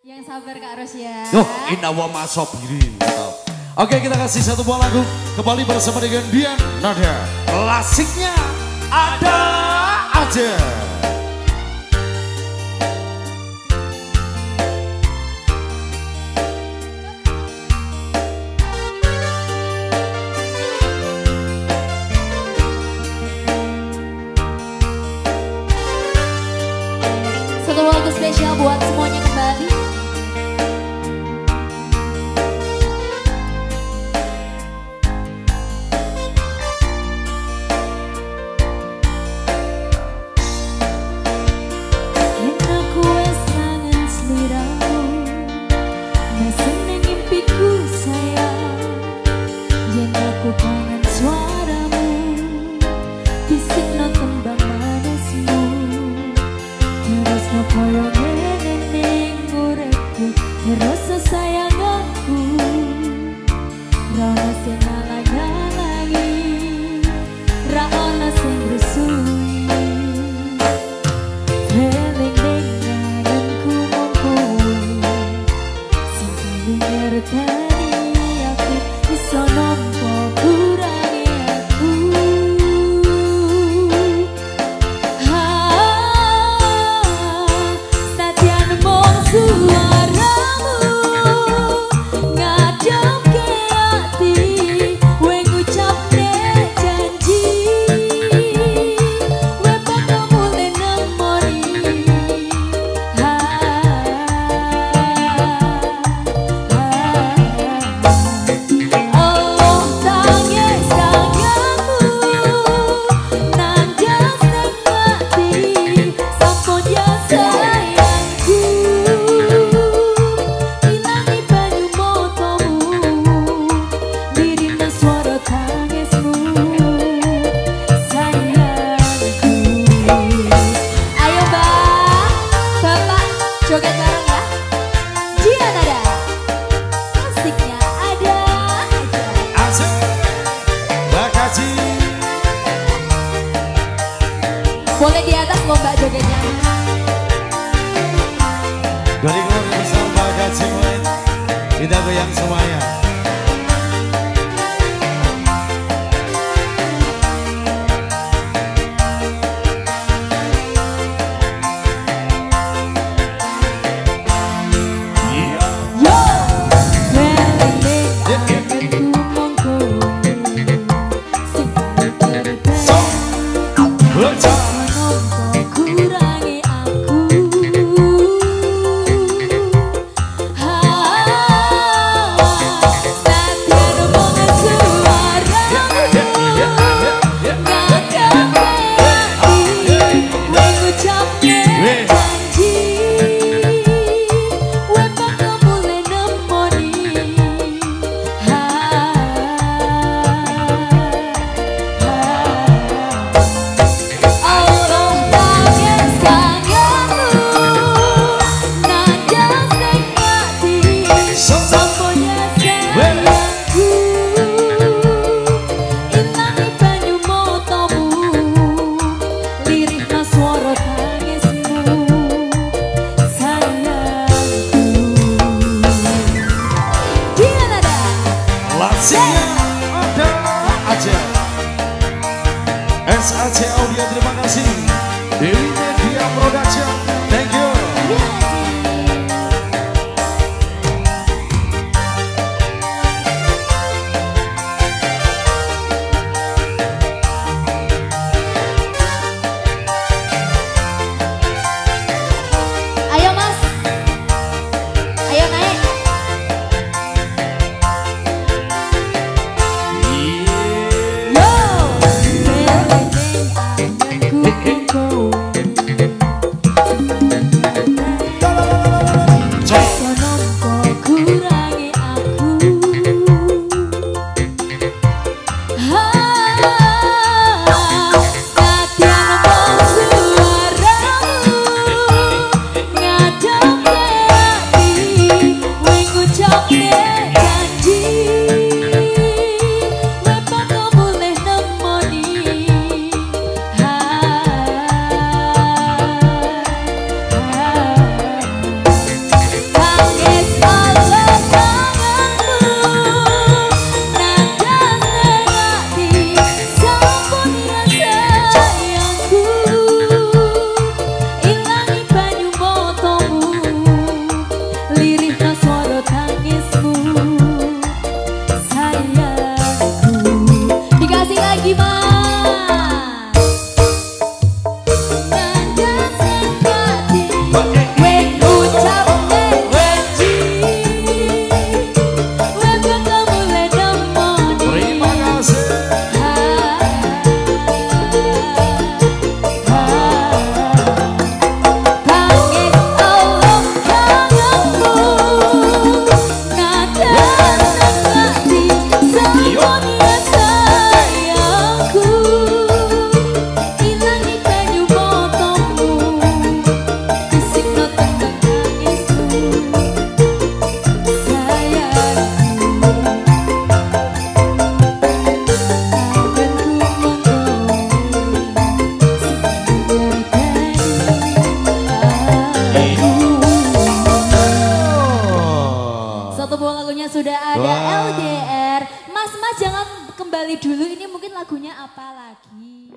Yang sabar Kak Rosia. Yo, inna wa masabirin. Oke, kita kasih satu buah lagu kembali bersama dengan Dian Nada. Klasiknya ada aja. Satu lagu spesial buat semuanya kembali. Boleh di atas lomba jogetnya. Dari keluarga besar Baga Cimoen, kita goyang semuanya. CAC Audio, terima kasih. Dewi Media Production, thank you. Ayo Mas, ayo naik. sudah ada LDR. Mas jangan kembali dulu, ini mungkin lagunya apa lagi?